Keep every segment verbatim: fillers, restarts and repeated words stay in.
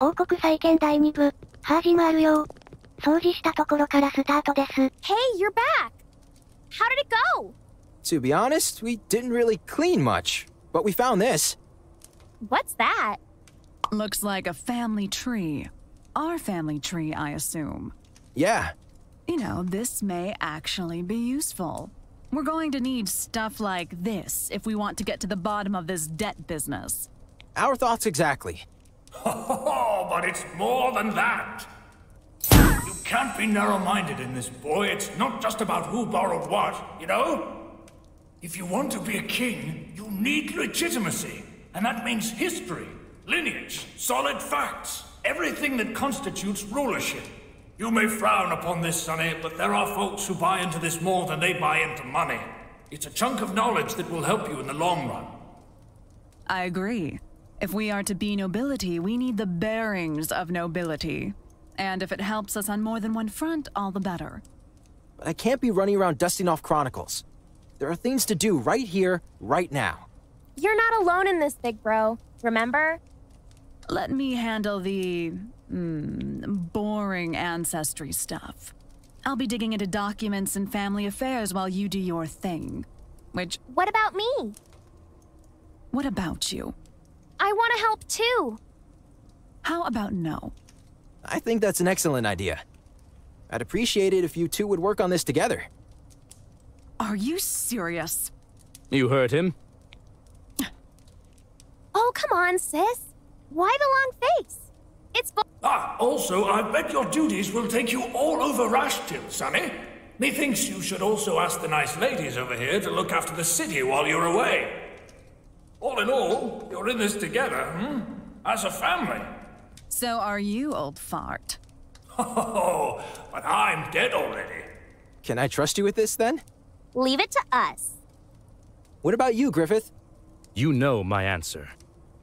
王国再建だいにぶ、始まるよ。掃除したところからスタートです。Hey, you're back. How did it go? To be honest, we didn't really clean much, but we found this. What's that? Looks like a family tree. Our family tree, I assume. Yeah. You know, this may actually be useful. We're going to need stuff like this if we want to get to the bottom of this debt business. Our thoughts exactly. Oh, but it's more than that. You can't be narrow-minded in this, boy. It's not just about who borrowed what, you know? If you want to be a king, you need legitimacy. And that means history, lineage, solid facts. Everything that constitutes rulership. You may frown upon this, Sonny, but there are folks who buy into this more than they buy into money. It's a chunk of knowledge that will help you in the long run. I agree. If we are to be nobility, we need the bearings of nobility. And if it helps us on more than one front, all the better. But I can't be running around dusting off chronicles. There are things to do right here, right now. You're not alone in this, big bro. Remember? Let me handle the mm, boring ancestry stuff. I'll be digging into documents and family affairs while you do your thing. Which... What about me? What about you? I want to help too. How about no? I think that's an excellent idea. I'd appreciate it if you two would work on this together. Are you serious? You heard him. Oh, come on, sis. Why the long face? It's bo- Ah, also, I bet your duties will take you all over Rashtil, Sonny. Methinks you should also ask the nice ladies over here to look after the city while you're away. All in all, you're in this together, hmm? As a family. So are you, old fart. Oh, but I'm dead already. Can I trust you with this, then? Leave it to us. What about you, Griffith? You know my answer.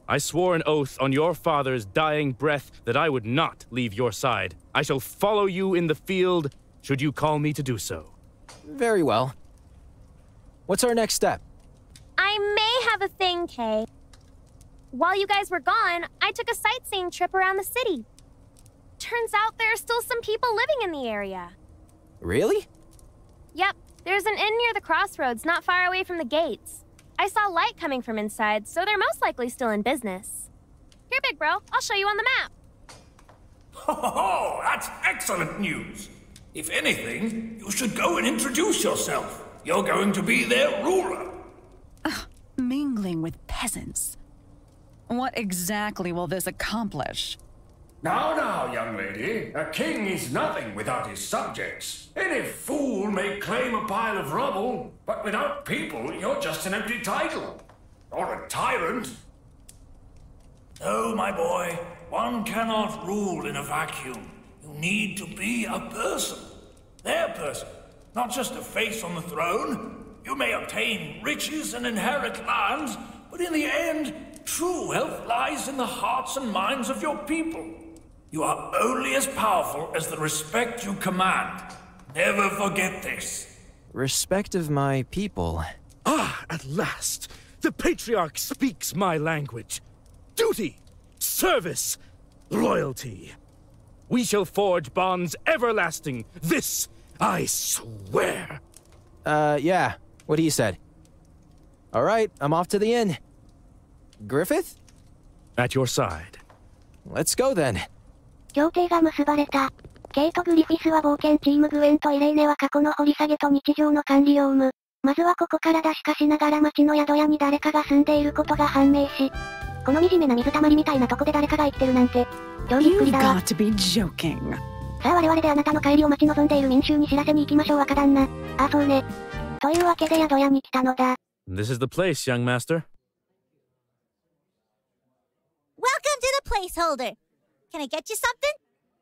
I swore an oath on your father's dying breath that I would not leave your side. I shall follow you in the field, should you call me to do so. Very well. What's our next step? I may have a thing, Kay. While you guys were gone, I took a sightseeing trip around the city. Turns out there are still some people living in the area. Really? Yep. There's an inn near the crossroads, not far away from the gates. I saw light coming from inside, so they're most likely still in business. Here, big bro, I'll show you on the map. Ho ho ho! That's excellent news! If anything, you should go and introduce yourself. You're going to be their ruler. Ugh, mingling with peasants. What exactly will this accomplish? Now, now, young lady, a king is nothing without his subjects. Any fool may claim a pile of rubble, but without people, you're just an empty title. Or a tyrant. No, my boy, one cannot rule in a vacuum. You need to be a person. Their person. Not just a face on the throne. You may obtain riches and inherit lands, but in the end, true wealth lies in the hearts and minds of your people. You are only as powerful as the respect you command. Never forget this. Respect of my people. Ah, at last! The Patriarch speaks my language. Duty, service, loyalty. We shall forge bonds everlasting. This I swear. Uh, yeah. What he said. All right, I'm off to the inn. Griffith? At your side. Let's go then. 協定が結ばれた。ケイとグリフィスは冒険チームグエンとイレーネは過去の掘り下げと日常の管理業務。まずはここからだしかしながら町の宿屋に誰かが住んでいることが判明し、この惨めな水たまりみたいなとこで誰かが生きてるなんて、超びっくりだわ。You've got to be joking. さあ我々であなたの帰りを待ち望んでいる民衆に知らせに行きましょう若旦那。ああそうね。というわけで宿屋に来たのだ。This is the place, young master. Welcome to the placeholder. Can I get you something?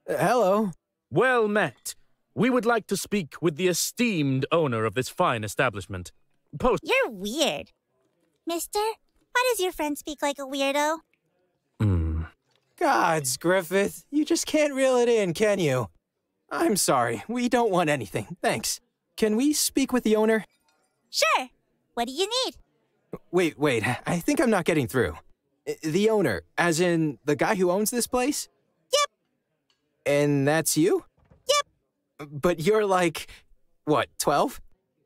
Uh, hello. Well met. We would like to speak with the esteemed owner of this fine establishment. Post- You're weird. Mister, why does your friend speak like a weirdo? Hmm. Gods, Griffith. You just can't reel it in, can you? I'm sorry. We don't want anything. Thanks. Can we speak with the owner? Sure. What do you need? Wait, wait. I think I'm not getting through. The owner, as in the guy who owns this place? And that's you? Yep. But you're like, what, twelve?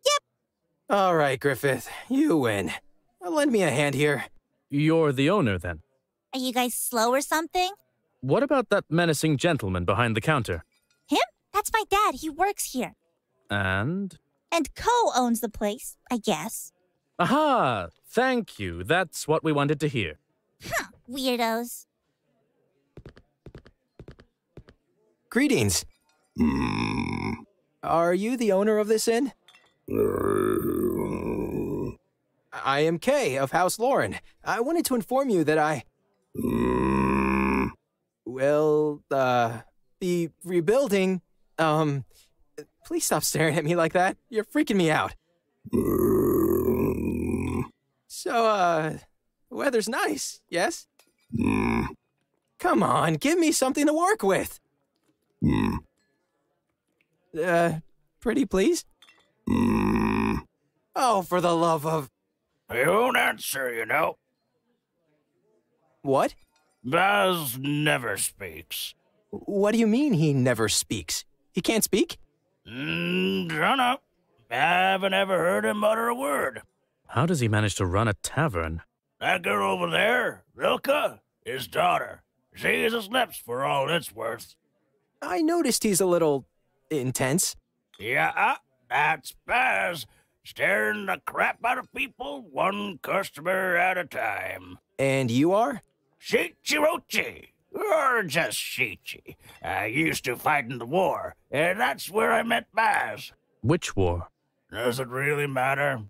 Yep. All right, Griffith, you win. Lend me a hand here. You're the owner, then? Are you guys slow or something? What about that menacing gentleman behind the counter? Him? That's my dad. He works here. And? And Co owns the place, I guess. Aha! Thank you. That's what we wanted to hear. Huh, weirdos. Greetings. Mm. Are you the owner of this inn? Mm. I am Kay of House Lauren. I wanted to inform you that I... Mm. Well, uh, the rebuilding, um... Please stop staring at me like that. You're freaking me out. Mm. So, uh, weather's nice, yes? Mm. Come on, give me something to work with. Mm. Uh, pretty please? Mm. Oh, for the love of... I won't answer, you know. What? Baz never speaks. What do you mean he never speaks? He can't speak? Mm, don't know. I haven't ever heard him utter a word. How does he manage to run a tavern? That girl over there, Rilka, his daughter. She is his lips for all it's worth. I noticed he's a little... intense. Yeah, that's Baz. Staring the crap out of people, one customer at a time. And you are? Shichirochi. Or just Shichi. I used to fight in the war, and that's where I met Baz. Which war? Does it really matter?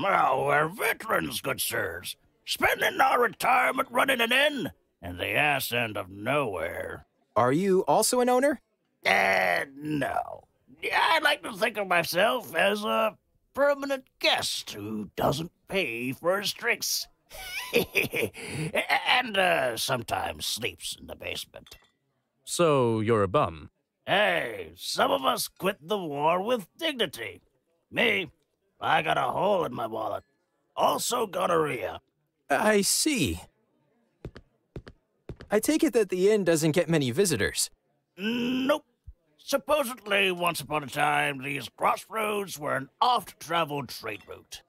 Well, we're veterans, good sirs. Spending our retirement running an inn, and the ass end of nowhere. Are you also an owner? Uh, no. I like to think of myself as a permanent guest who doesn't pay for his drinks. And uh, sometimes sleeps in the basement. So you're a bum? Hey, some of us quit the war with dignity. Me, I got a hole in my wallet. Also gonorrhea. I see. I take it that the inn doesn't get many visitors. Nope. Supposedly, once upon a time, these crossroads were an oft-traveled trade route.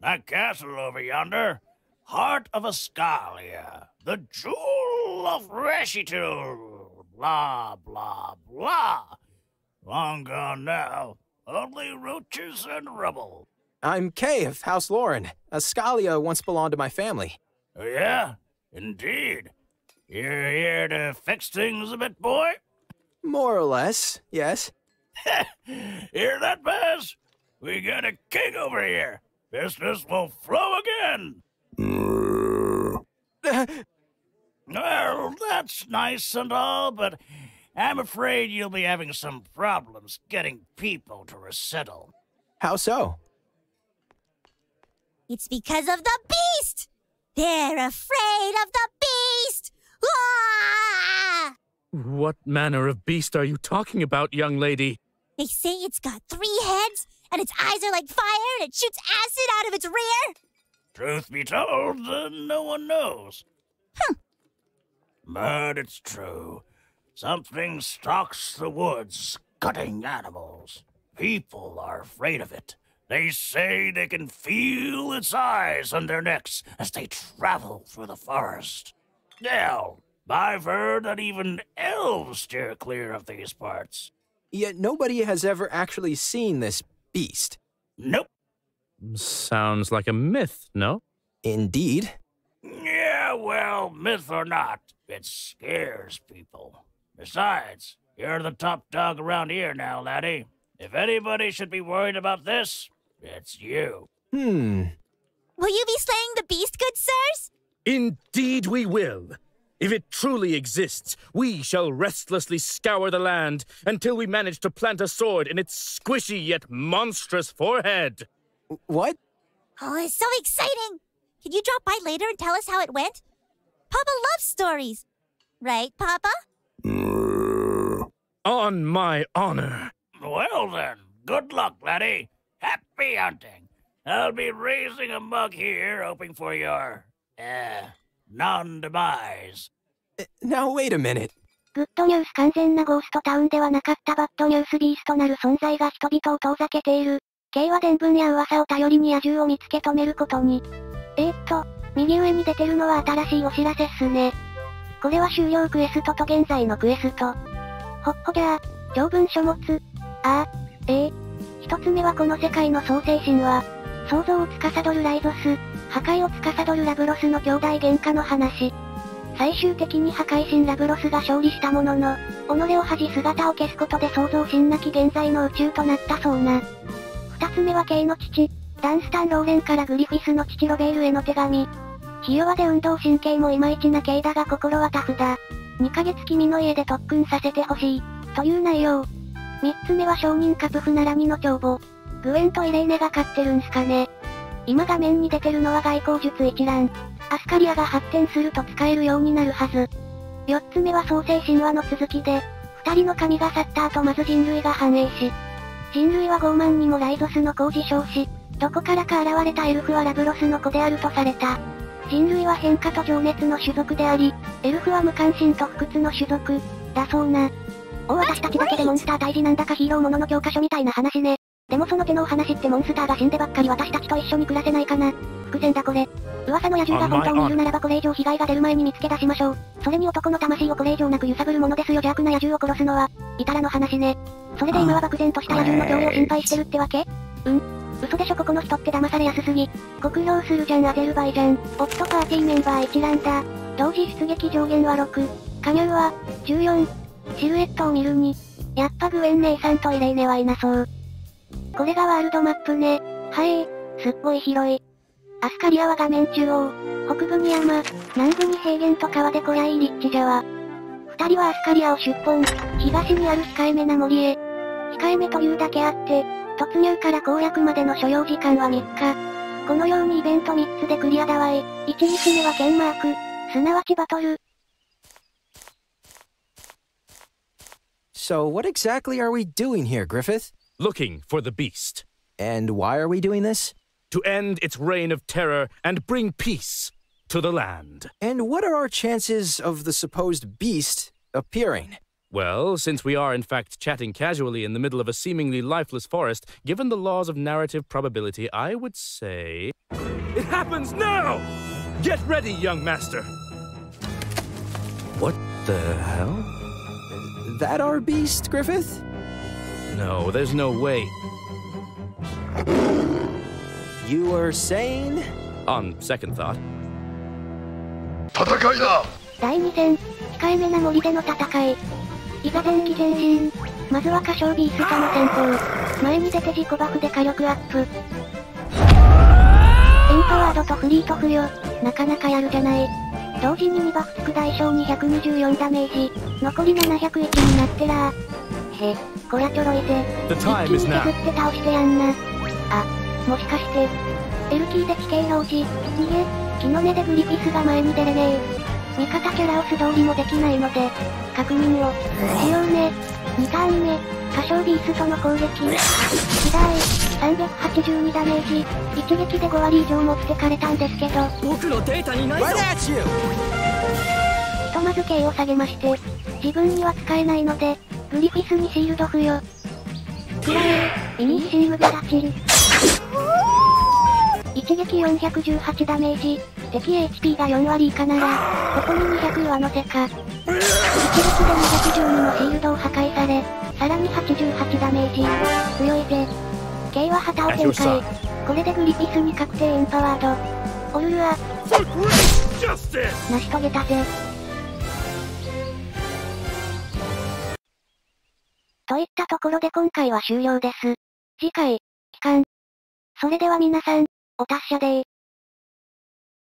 That castle over yonder, Heart of Ascalia, the jewel of Rashtil, blah, blah, blah. Long gone now, only roaches and rubble. I'm Kay of House Lauren. Ascalia once belonged to my family. Yeah, indeed. You're here to fix things a bit, boy? More or less, yes. Hear that, Baz? We got a king over here. Business will flow again! Well, that's nice and all, but I'm afraid you'll be having some problems getting people to resettle. How so? It's because of the beast! They're afraid of the beast! Ah! What manner of beast are you talking about, young lady? They say it's got three heads, and its eyes are like fire, and it shoots acid out of its rear? Truth be told, uh, no one knows. Hmm. But it's true. Something stalks the woods, cutting animals. People are afraid of it. They say they can feel its eyes on their necks as they travel through the forest. Now, I've heard that even elves steer clear of these parts. Yet nobody has ever actually seen this beast. Nope. Sounds like a myth, no? Indeed. Yeah, well, myth or not, it scares people. Besides, you're the top dog around here now, laddie. If anybody should be worried about this, it's you. Hmm. Will you be slaying the beast, good sirs? Indeed we will. If it truly exists, we shall restlessly scour the land until we manage to plant a sword in its squishy yet monstrous forehead. What? Oh, it's so exciting! Can you drop by later and tell us how it went? Papa loves stories. Right, Papa? On my honor. Well then, good luck, laddie. Happy hunting. I'll be raising a mug here, hoping for your... uh... non-demise. Now, wait a minute. グッドニュース。完全なゴーストタウンではなかったバッドニュース。ビーストなる存在が人々を遠ざけている。Kは伝聞や噂を頼りに野獣を見つけ止めることに。えーっと、右上に出てるのは新しいお知らせっすね。これは終了クエストと現在のクエスト。ほっほぎゃー、長文書物。ああ、ええー。一つ目はこの世界の創世神は、創造を司るライゾス、破壊を司るラブロスの兄弟喧嘩の話。最終的に破壊神ラブロスが勝利したものの、己を恥じ姿を消すことで創造神なき現在の宇宙となったそうな。二つ目は K の父、ランスタン・ローレンからグリフィスの父ロベールへの手紙。ひ弱で運動神経もいまいちな K だが心はタフだ。にかげつ君の家で特訓させてほしい、という内容。三つ目は商人カプフナラニの帳簿。グエンとイレーネが勝ってるんすかね。今画面に出てるのは外交術一覧。アスカリアが発展すると使えるようになるはず。四つ目は創世神話の続きで、二人の神が去った後まず人類が繁栄し、人類は傲慢にもライゾスの子を自称し、どこからか現れたエルフはラブロスの子であるとされた。人類は変化と情熱の種族であり、エルフは無関心と不屈の種族、だそうな。おお、私たちだけでモンスター退治なんだかヒーローものの教科書みたいな話ね。でもその手のお話ってモンスターが死んでばっかり私たちと一緒に暮らせないかな。伏線だこれ。噂の野獣が本当にいるならばこれ以上被害が出る前に見つけ出しましょう。それに男の魂をこれ以上なく揺さぶるものですよ。邪悪な野獣を殺すのは、いたらの話ね。それで今は漠然とした野獣の脅威を心配してるってわけ？うん。嘘でしょ、ここの人って騙されやすすぎ。酷評するじゃんアゼルバイジャン。オプトパーティーメンバー一覧だ。同時出撃上限はろく。加入はじゅうよん。シルエットを見るに。やっぱグエン姉さんとイレーネはいなそう。これがワールドマップね。はい、すっごい広い。アスカリアは画面中央。北部に山、南部に平原と川で小屋いい立地じゃわ。二人はアスカリアを出奔。東にある控えめな森へ。控えめというだけあって、突入から攻略までの所要時間はみっか。このようにイベントみっつでクリアだわい。いちにちめは剣マーク、すなわちバトル。So what exactly are we doing here, Griffith? Looking for the beast. And why are we doing this? To end its reign of terror and bring peace to the land. And what are our chances of the supposed beast appearing? Well, since we are in fact chatting casually in the middle of a seemingly lifeless forest, given the laws of narrative probability, I would say... It happens now! Get ready, young master! What the hell? Is that our beast, Griffith? No, there's no way. You were saying? On second thought. 戦いだ。だいに戦、控えめな森での戦い。いざ前期前進。まずは火傷ビーストの先行。前に出て自己バフで火力アップ。エンパワードとフリーと不良。なかなかやるじゃない。同時ににバフつく代償にひゃくにじゅうよんダメージ。残りななひゃくいちになってらー。へ、こりゃちょろいぜ。一気に削って倒してやんな。あ、もしかしてエルキーで地形表示。逃げ、木の根でグリフィスが前に出れねえ。味方キャラを素通りもできないので確認をしようね。にターン目、火傷ビーストの攻撃。ひだーい、さんびゃくはちじゅうにダメージ。一撃でご割以上持ってかれたんですけど、僕のデータにないぞ。ひとまずKを下げまして、自分には使えないのでグリフィスにシールド付与。くらえ、ミニーシールド立ちる。一撃よんひゃくじゅうはちダメージ。敵 エイチピー がよん割以下なら、ここににひゃく上乗せか。一撃でにひゃくじゅうにのシールドを破壊され、さらにはちじゅうはちダメージ。強いぜ。K は旗を展開。これでグリフィスに確定エンパワード。オルルア。成し遂げたぜ。といったところで今回は終了です。次回、帰還。それでは皆さん、お達者でー。